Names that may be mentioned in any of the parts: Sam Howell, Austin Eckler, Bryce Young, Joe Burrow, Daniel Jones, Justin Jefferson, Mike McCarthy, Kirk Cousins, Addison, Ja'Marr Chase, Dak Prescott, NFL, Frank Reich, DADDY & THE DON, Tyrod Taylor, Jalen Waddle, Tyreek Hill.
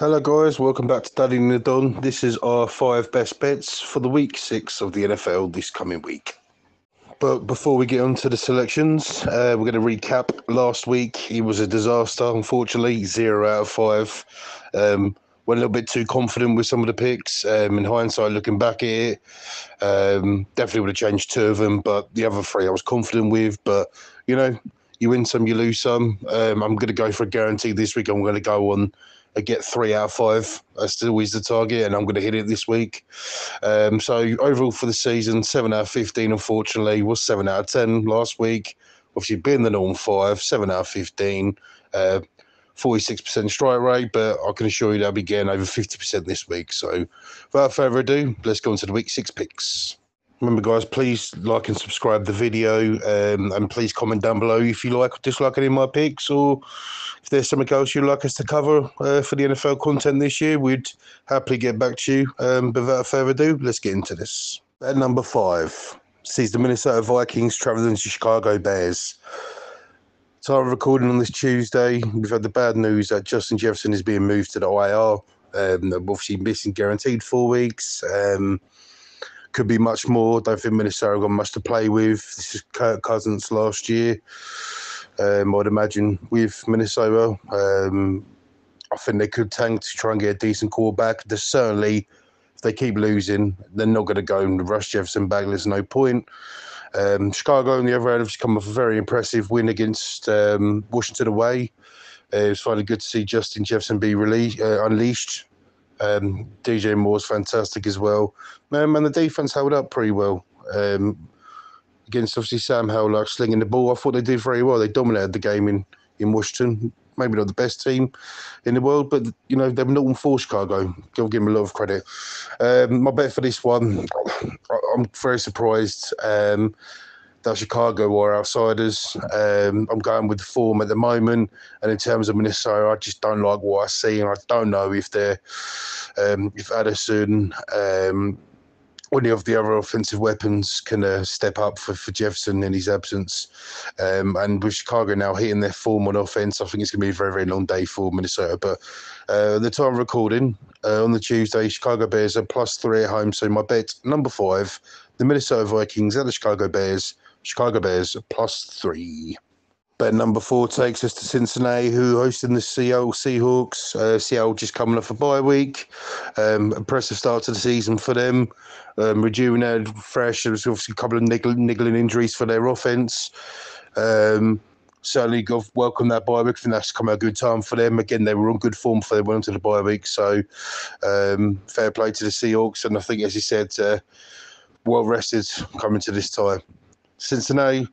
Hello guys, welcome back to DADDY and the Don. This is our 5 best bets for the week 6 of the NFL this coming week. But before we get on to the selections, we're going to recap last week. It was a disaster, unfortunately, 0 out of 5. Went a little bit too confident with some of the picks. In hindsight, looking back at it, definitely would have changed 2 of them, but the other 3 I was confident with. But, you know, you win some, you lose some. I'm going to go for a guarantee this week. I'm going to go on I get 3 out of 5. That's always the target, and I'm going to hit it this week. So overall for the season, 7 out of 15, unfortunately, was 7 out of 10 last week. Obviously, being the norm 5, 7 out of 15, 46% strike rate, but I can assure you they'll be getting over 50% this week. So without further ado, let's go on to the week 6 picks. Remember, guys, please like and subscribe the video, and please comment down below if you like or dislike any of my picks, or if there's something else you'd like us to cover for the NFL content this year, we'd happily get back to you. But without further ado, let's get into this. At number 5 sees the Minnesota Vikings traveling to Chicago Bears. So I'm recording on this Tuesday. We've had the bad news that Justin Jefferson is being moved to the IR. They're obviously missing guaranteed 4 weeks. Could be much more. Don't think Minnesota got much to play with. This is Kirk Cousins last year, I'd imagine, with Minnesota. I think they could tank to try and get a decent quarterback. They're certainly, if they keep losing, they're not going to go and rush Jefferson back. There's no point. Chicago, on the other hand, have come off a very impressive win against Washington away. It was finally good to see Justin Jefferson be unleashed. DJ Moore's fantastic as well. And the defense held up pretty well. Against, obviously, Sam Howell, like, slinging the ball. I thought they did very well. They dominated the game in Washington. Maybe not the best team in the world, but, you know, they were not on for Chicago. I'll give them a lot of credit. My bet for this one, I'm very surprised that Chicago are outsiders. I'm going with the form at the moment. And in terms of Minnesota, I just don't like what I see. And I don't know if they're, if Addison or any of the other offensive weapons can step up for Jefferson in his absence. And with Chicago now hitting their form on offense, I think it's going to be a very, very long day for Minnesota. But the time of recording, on the Tuesday, Chicago Bears are +3 at home. So my bet, number 5, the Minnesota Vikings at the Chicago Bears. Chicago Bears +3. Bet number 4 takes us to Cincinnati, who are hosting the Seattle Seahawks. Seattle just coming off a bye week. Impressive start to the season for them. Rejuvenated, fresh. There's obviously a couple of niggling injuries for their offense. Certainly welcome that bye week. I think that's come a good time for them. Again, they were on good form before they went into the bye week. So fair play to the Seahawks. And I think, as you said, well rested coming to this time. Cincinnati,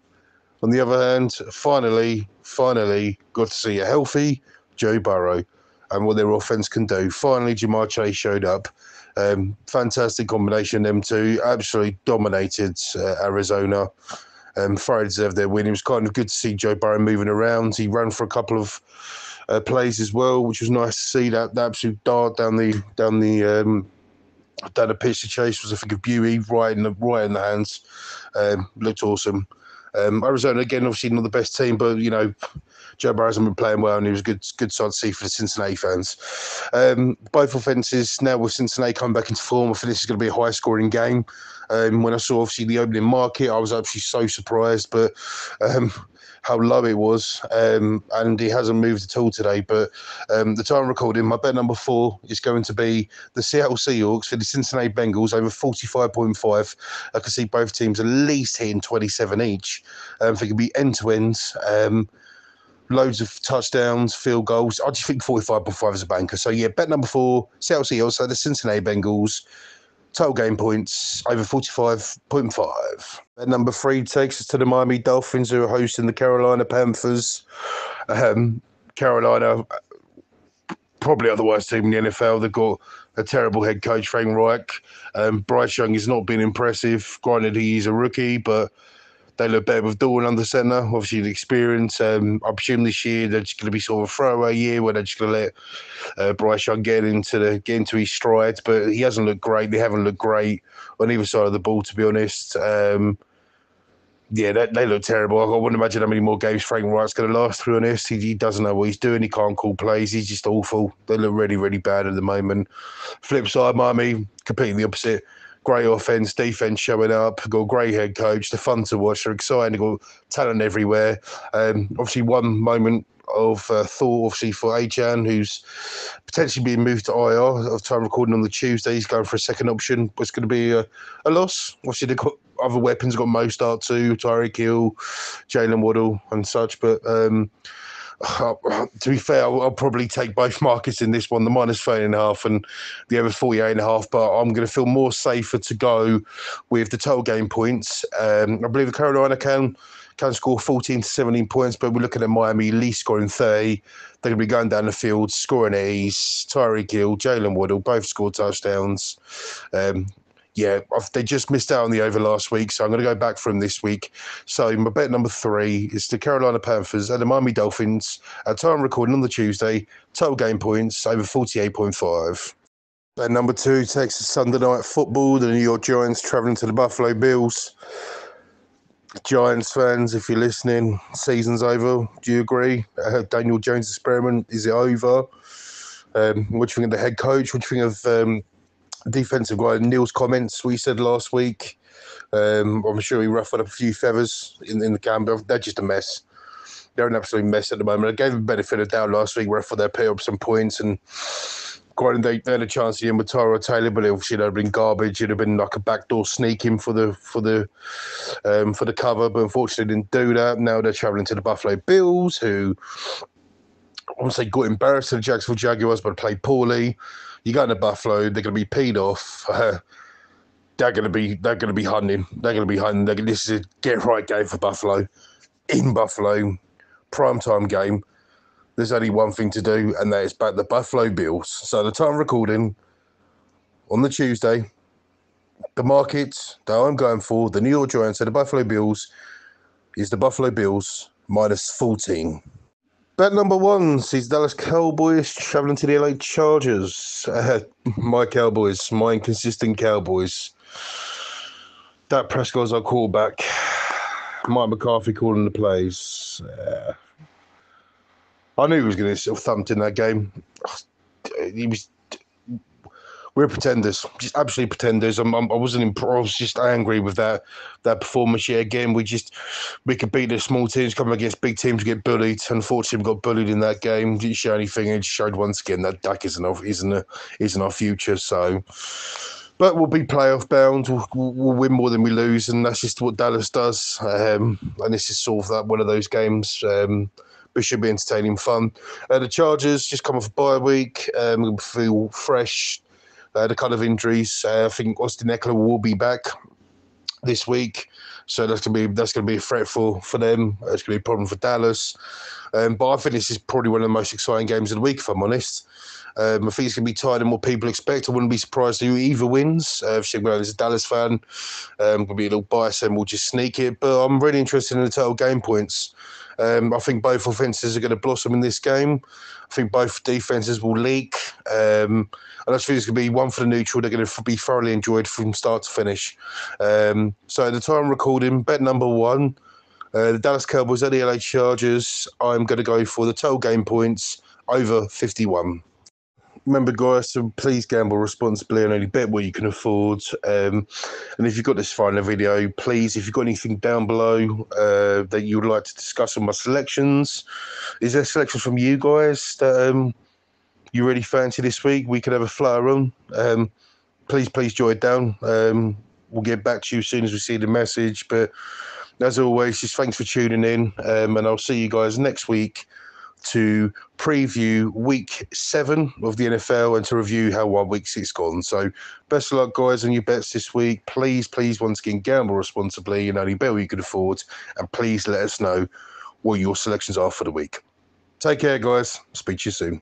on the other hand, finally got to see a healthy Joe Burrow and what their offense can do. Finally, Ja'Marr Chase showed up. Fantastic combination, them two. Absolutely dominated Arizona. Thoroughly deserved their win. It was kind of good to see Joe Burrow moving around. He ran for a couple of plays as well, which was nice to see. That absolute dart down the pitch to Chase was, I think, a beauty, right in the hands. Looked awesome. Arizona, again, obviously not the best team, but, you know, Joe Burrow hasn't been playing well, and it was a good sight to see for the Cincinnati fans. Both offences, now with Cincinnati coming back into form, I think this is going to be a high-scoring game. When I saw, obviously, the opening market, I was actually so surprised, but how low it was, and he hasn't moved at all today. But the time I'm recording, my bet number 4 is going to be the Seattle Seahawks for the Cincinnati Bengals over 45.5. I can see both teams at least hitting 27 each. If it could be end-to-end, loads of touchdowns, field goals. I just think 45.5 is a banker. So, yeah, bet number 4, Seattle Seahawks, so the Cincinnati Bengals. Total game points over 45.5. At number 3 takes us to the Miami Dolphins, who are hosting the Carolina Panthers. Carolina, probably the worst team in the NFL. They've got a terrible head coach, Frank Reich. Bryce Young has not been impressive. Granted, he is a rookie, but they look better with Dawn under centre. Obviously, the experience. I presume this year they're just going to be sort of a throwaway year where they're just going to let Bryce Young get into his stride. But he hasn't looked great. They haven't looked great on either side of the ball, to be honest. Yeah, they look terrible. I wouldn't imagine how many more games Frank Reich's going to last, to be honest. He doesn't know what he's doing. He can't call plays. He's just awful. They look really, really bad at the moment. Flip side, Miami, completely opposite. Great offense, defense showing up. Got a great head coach. They're fun to watch. They're exciting. They've got talent everywhere. Obviously, one moment of thought, obviously, for Achan, who's potentially being moved to IR. Of time recording on the Tuesday, he's going for a second option. It's going to be a loss. Obviously, they've got other weapons. They've got Mostart too, Tyreek Hill, Jalen Waddle, and such. But to be fair, I'll probably take both markets in this one, the minus 13.5 and the over 48.5, but I'm going to feel more safer to go with the total game points. I believe the Carolina can score 14 to 17 points, but we're looking at Miami least scoring 30. They're going to be going down the field, scoring at ease. Tyreek Hill, Jalen Waddle, both score touchdowns. Yeah, they just missed out on the over last week, so I'm going to go back for them this week. So my bet number 3 is the Carolina Panthers and the Miami Dolphins. At time recording on the Tuesday, total game points over 48.5. At number 2, Texas Sunday Night Football, the New York Giants travelling to the Buffalo Bills. Giants fans, if you're listening, season's over. Do you agree? Daniel Jones' experiment, is it over? What do you think of the head coach? What do you think of... defensive guy Neil's comments we said last week. I'm sure he ruffled up a few feathers in the camp. They're just a mess. They're an absolute mess at the moment. I gave them the benefit of doubt last week. Ruffled their pay up some points and granted they had a chance to in with Tyrod Taylor, but obviously they'd have been garbage. It'd have been like a backdoor sneak in for the cover, but unfortunately didn't do that. Now they're travelling to the Buffalo Bills, who I wouldn't say got embarrassed to the Jacksonville Jaguars, but played poorly. You go to Buffalo, they're going to be peed off. They're going to be hunting. They're going to be hunting. This is a get-right game for Buffalo. In Buffalo, primetime game. There's only one thing to do, and that is back the Buffalo Bills. So the time recording on the Tuesday, the markets that I'm going for, the New York Giants and the Buffalo Bills, is the Buffalo Bills minus 14. Bet number 1 sees Dallas Cowboys travelling to the LA Chargers. My Cowboys, my inconsistent Cowboys. Dak Prescott's our quarterback. Mike McCarthy calling the plays. I knew he was going to sort of thumped in that game. We're pretenders, just absolutely pretenders. I wasn't impressed. I was just angry with that performance. Yet again, we could beat the small teams coming against big teams, get bullied. Unfortunately, we got bullied in that game. Didn't show anything. It showed once again that Dak isn't our future. So, but we'll be playoff bound. We'll win more than we lose, and that's just what Dallas does. And this is sort of that one of those games. It should be entertaining fun. The Chargers just come off a bye week. Feel fresh. The kind of injuries. I think Austin Eckler will be back this week, so that's going to be a threat for them. It's going to be a problem for Dallas. But I think this is probably one of the most exciting games of the week, if I'm honest. I think it's going to be tighter than what people expect. I wouldn't be surprised who either wins. As a Dallas fan, I'm going to be a little biased and we'll just sneak it. But I'm really interested in the total game points. I think both offences are going to blossom in this game. I think both defences will leak. And I think it's going to be one for the neutral. They're going to be thoroughly enjoyed from start to finish. So at the time recording, bet number 1, the Dallas Cowboys at the LA Chargers. I'm going to go for the total game points over 51. Remember, guys, to please gamble responsibly and only bet what you can afford. And if you've got this far in the video, please, if you've got anything down below that you would like to discuss on my selections, is there selections from you guys that you really fancy this week? We could have a flyer on. Please jot it down. We'll get back to you as soon as we see the message. But as always, just thanks for tuning in. And I'll see you guys next week to preview week 7 of the NFL and to review how week 6 gone. So best of luck, guys, on your bets this week. Please, once again, gamble responsibly and only bet what you can afford. And please let us know what your selections are for the week. Take care, guys. Speak to you soon.